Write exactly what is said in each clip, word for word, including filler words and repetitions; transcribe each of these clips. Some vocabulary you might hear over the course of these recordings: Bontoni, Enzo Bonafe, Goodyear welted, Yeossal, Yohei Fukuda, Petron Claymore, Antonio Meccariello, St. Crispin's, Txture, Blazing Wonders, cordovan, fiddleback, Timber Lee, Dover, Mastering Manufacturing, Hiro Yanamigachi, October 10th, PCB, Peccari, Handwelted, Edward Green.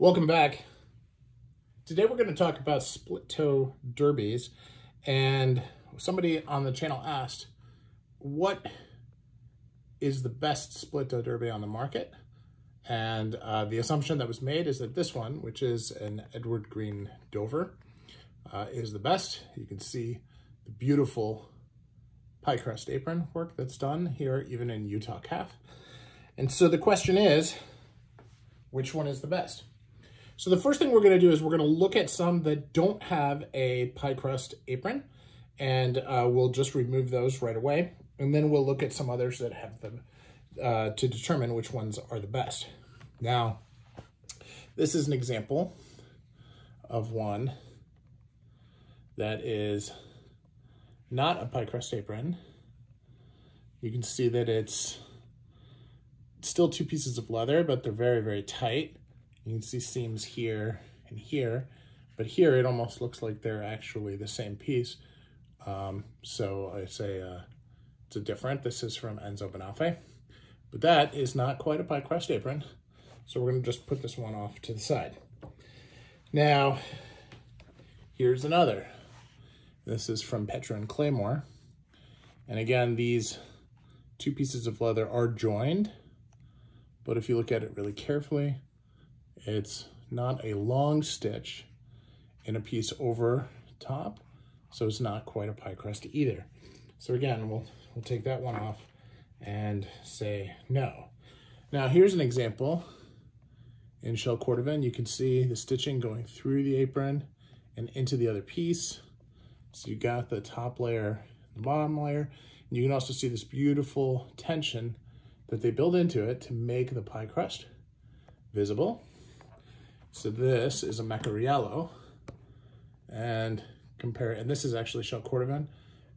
Welcome back. Today we're going to talk about split toe derbies, and somebody on the channel asked, what is the best split toe derby on the market? And uh, the assumption that was made is that this one, which is an Edward Green Dover, uh, is the best. You can see the beautiful pie crust apron work that's done here, even in Utah calf. And so the question is, which one is the best? So the first thing we're going to do is we're going to look at some that don't have a pie crust apron, and uh, we'll just remove those right away. And then we'll look at some others that have them uh, to determine which ones are the best. Now, this is an example of one that is not a pie crust apron. You can see that it's still two pieces of leather, but they're very, very tight. You can see seams here and here, but here it almost looks like they're actually the same piece. Um, so I say uh, it's a different. This is from Enzo Bonafe, but that is not quite a pie crust apron. So we're going to just put this one off to the side. Now, here's another. This is from Petron Claymore. And again, these two pieces of leather are joined, but if you look at it really carefully, it's not a long stitch in a piece over top, so it's not quite a pie crust either. So again, we'll, we'll take that one off and say no. Now here's an example in shell cordovan. You can see the stitching going through the apron and into the other piece. So you got the top layer, the bottom layer, and you can also see this beautiful tension that they build into it to make the pie crust visible. So this is a Meccariello, and compare, and this is actually shell cordovan.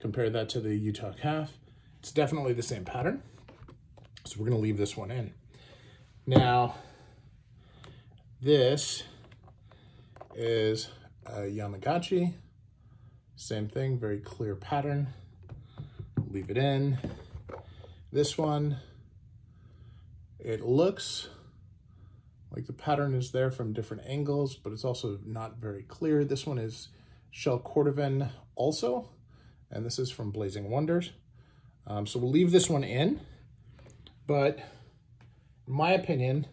Compare that to the Utah calf. It's definitely the same pattern. So we're gonna leave this one in. Now, this is a Yanamigachi. Same thing, very clear pattern. Leave it in. This one, it looks like the pattern is there from different angles, but it's also not very clear. This one is shell cordovan also, and this is from Blazing Wonders. Um, so we'll leave this one in, but in my opinion,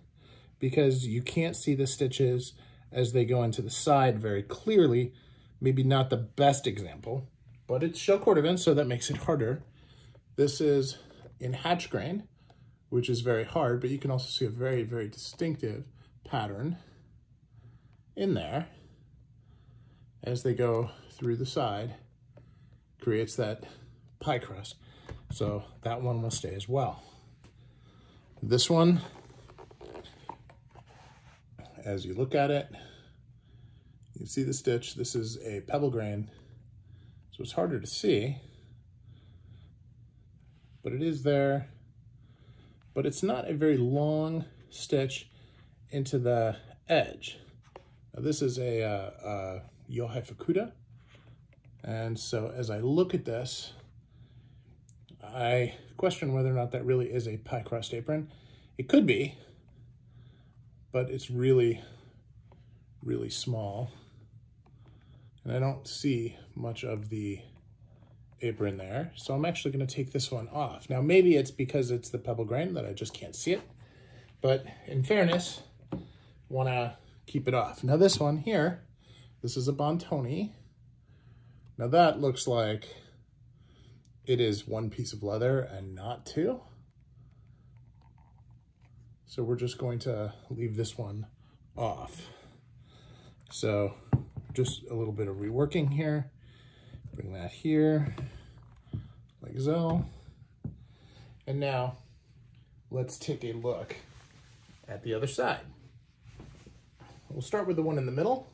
because you can't see the stitches as they go into the side very clearly, maybe not the best example, but it's shell cordovan, so that makes it harder. This is in hatch grain, which is very hard, but you can also see a very, very distinctive pattern in there as they go through the side, creates that pie crust. So that one will stay as well. This one, as you look at it, you see the stitch. This is a pebble grain, so it's harder to see, but it is there. But it's not a very long stitch into the edge. Now, this is a uh, uh, Yohei Fukuda. And so as I look at this, I question whether or not that really is a pie crust apron. It could be, but it's really, really small. And I don't see much of the apron there, so I'm actually going to take this one off. Now maybe it's because it's the pebble grain that I just can't see it, but in fairness, want to keep it off. Now this one here, this is a Bontoni. Now that looks like it is one piece of leather and not two. So we're just going to leave this one off. So just a little bit of reworking here. Bring that here, like so. And now let's take a look at the other side. We'll start with the one in the middle.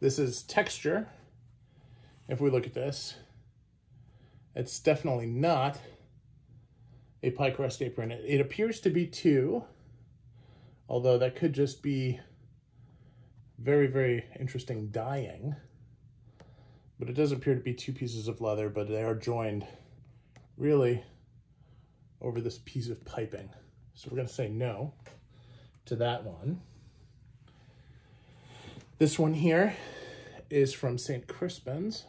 This is Txture. If we look at this, it's definitely not a pie crust apron. It, it appears to be two, although that could just be very, very interesting dyeing. But it does appear to be two pieces of leather, but they are joined really over this piece of piping. So we're going to say no to that one. This one here is from Saint Crispin's.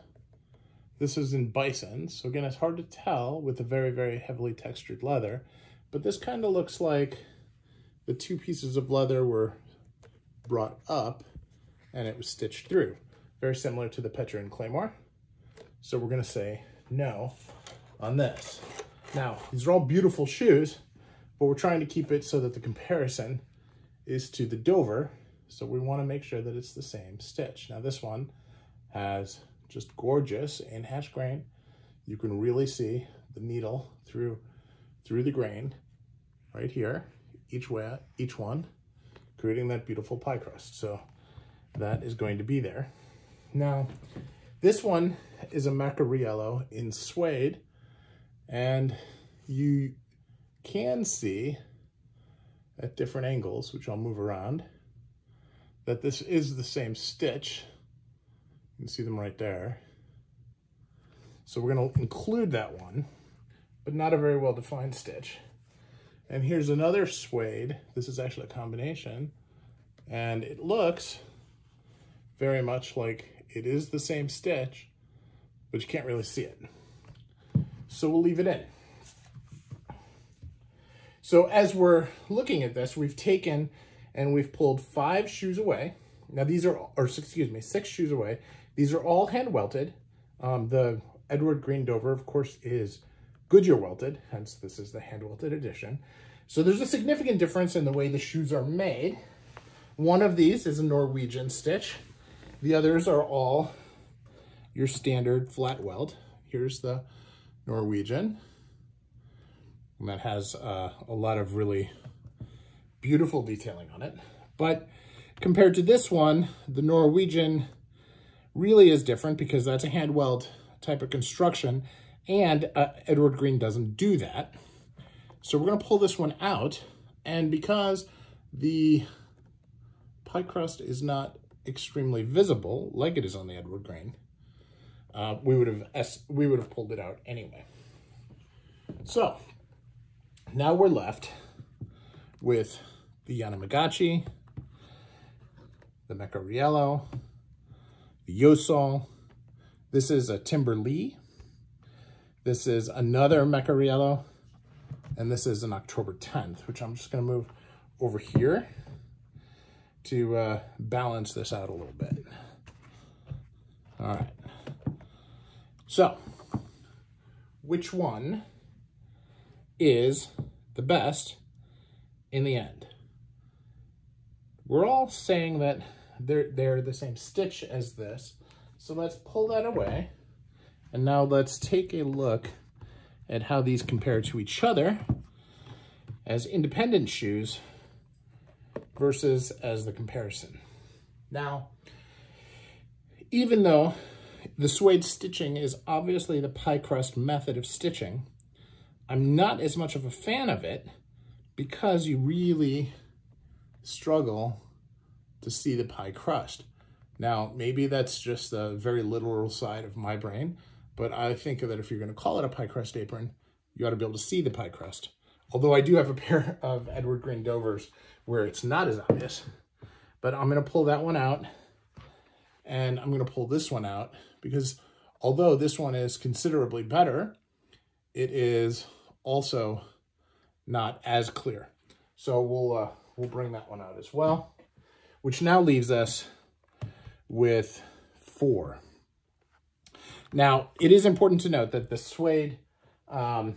This is in bison, so again, it's hard to tell with a very, very heavily textured leather, but this kind of looks like the two pieces of leather were brought up and it was stitched through. Very similar to the Petron Claymore. So we're gonna say no on this. Now, these are all beautiful shoes, but we're trying to keep it so that the comparison is to the Dover. So we wanna make sure that it's the same stitch. Now this one has just gorgeous in-hatch grain. You can really see the needle through, through the grain right here, each way, each one, creating that beautiful pie crust. So that is going to be there. Now, this one is a Meccariello in suede, and you can see at different angles, which I'll move around, that this is the same stitch. You can see them right there. So we're gonna include that one, but not a very well-defined stitch. And here's another suede. This is actually a combination, and it looks very much like it is the same stitch, but you can't really see it. So we'll leave it in. So as we're looking at this, we've taken and we've pulled five shoes away. Now these are, or excuse me, six shoes away. These are all hand welted. Um, the Edward Green Dover, of course, is Goodyear welted, hence this is the hand welted edition. So there's a significant difference in the way the shoes are made. One of these is a Norwegian stitch. The others are all your standard flat weld. Here's the Norwegian. And that has uh, a lot of really beautiful detailing on it. But compared to this one, the Norwegian really is different because that's a hand weld type of construction, and uh, Edward Green doesn't do that. So we're gonna pull this one out, and because the pie crust is not extremely visible, like it is on the Edward Green, uh, we would have we would have pulled it out anyway. So now we're left with the Yanamigachi, the Meccariello, the Yeossal. This is a Timber Lee. This is another Meccariello, and this is an October tenth, which I'm just gonna move over here to uh, balance this out a little bit. All right, so which one is the best in the end? We're all saying that they're, they're the same stitch as this, so let's pull that away, and now let's take a look at how these compare to each other as independent shoes versus as the comparison. Now, even though the suede stitching is obviously the pie crust method of stitching, I'm not as much of a fan of it because you really struggle to see the pie crust. Now, maybe that's just the very literal side of my brain, but I think that if you're gonna call it a pie crust apron, you ought to be able to see the pie crust. Although I do have a pair of Edward Green Dovers where it's not as obvious, but I'm gonna pull that one out, and I'm gonna pull this one out because although this one is considerably better, it is also not as clear. So we'll, uh, we'll bring that one out as well, which now leaves us with four. Now, it is important to note that the suede um,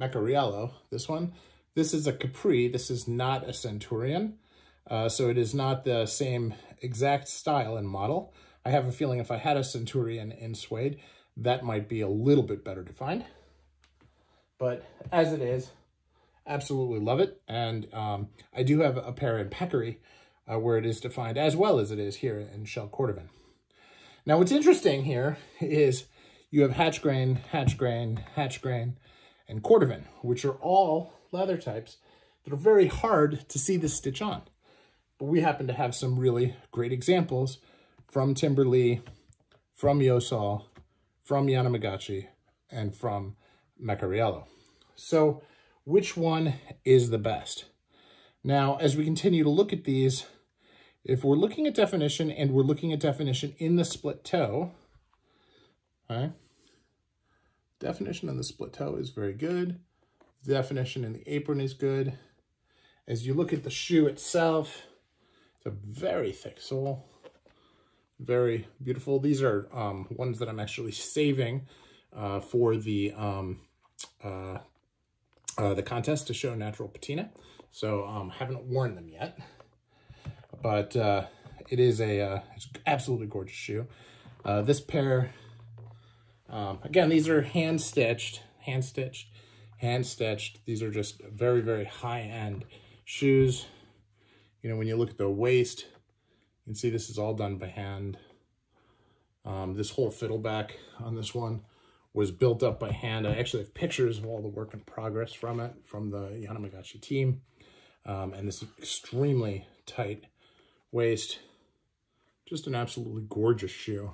Meccariello, this one, this is a Capri, this is not a Centurion, uh, so it is not the same exact style and model. I have a feeling if I had a Centurion in suede, that might be a little bit better defined. But as it is, absolutely love it, and um, I do have a pair in Peccari, uh, where it is defined as well as it is here in Shell Cordovan. Now, what's interesting here is you have hatch grain, hatch grain, hatch grain, and Cordovan, which are all leather types that are very hard to see this stitch on. But we happen to have some really great examples from Timber Lee, from Yeossal, from Yanamigachi, and from Meccariello. So which one is the best? Now, as we continue to look at these, if we're looking at definition and we're looking at definition in the split toe, okay, definition in the split toe is very good. The definition in the apron is good. As you look at the shoe itself, it's a very thick sole, very beautiful. These are um, ones that I'm actually saving uh, for the um, uh, uh, the contest to show natural patina. So um, haven't worn them yet, but uh, it is a uh, it's an absolutely gorgeous shoe. Uh, this pair, um, again, these are hand stitched, hand stitched, hand stitched. These are just very, very high end shoes. You know, when you look at the waist, you can see this is all done by hand. Um, this whole fiddleback on this one was built up by hand. I actually have pictures of all the work in progress from it, from the Yanamigachi team. Um, and this extremely tight waist. Just an absolutely gorgeous shoe.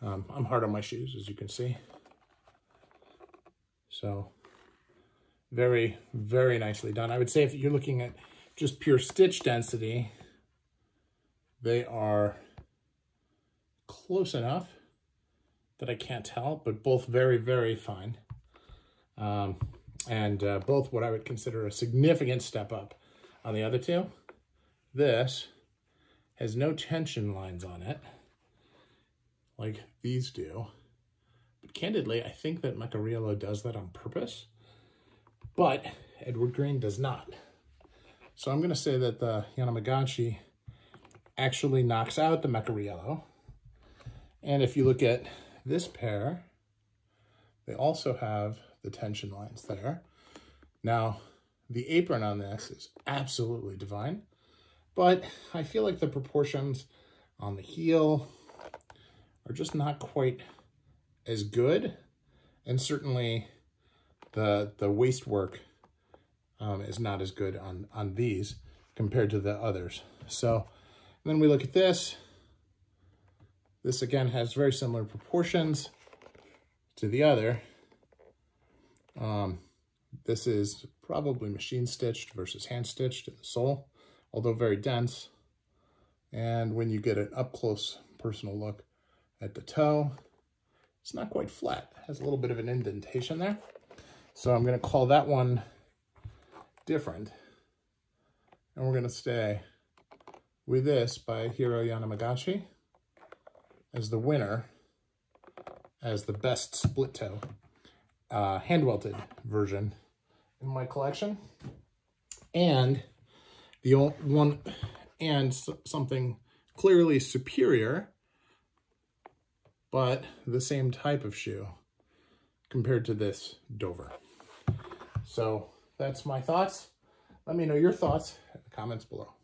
Um, I'm hard on my shoes, as you can see. So very, very nicely done. I would say if you're looking at just pure stitch density, they are close enough that I can't tell, but both very, very fine. Um, and uh, both what I would consider a significant step up on the other two. This has no tension lines on it, like these do. But candidly, I think that Meccariello does that on purpose, but Edward Green does not. So I'm gonna say that the Yanamigachi actually knocks out the Meccariello. And if you look at this pair, they also have the tension lines there. Now, the apron on this is absolutely divine, but I feel like the proportions on the heel are just not quite as good. And certainly the, the waist work um, is not as good on, on these compared to the others. So and then we look at this. This again has very similar proportions to the other. Um, this is probably machine stitched versus hand stitched in the sole, although very dense. And when you get an up close personal look at the toe, it's not quite flat. It has a little bit of an indentation there. So I'm gonna call that one different. And we're gonna stay with this by Hiro Yanamigachi as the winner, as the best split toe, uh, hand welted version in my collection. And the only one, and something clearly superior, but the same type of shoe compared to this Dover. So that's my thoughts. Let me know your thoughts in the comments below.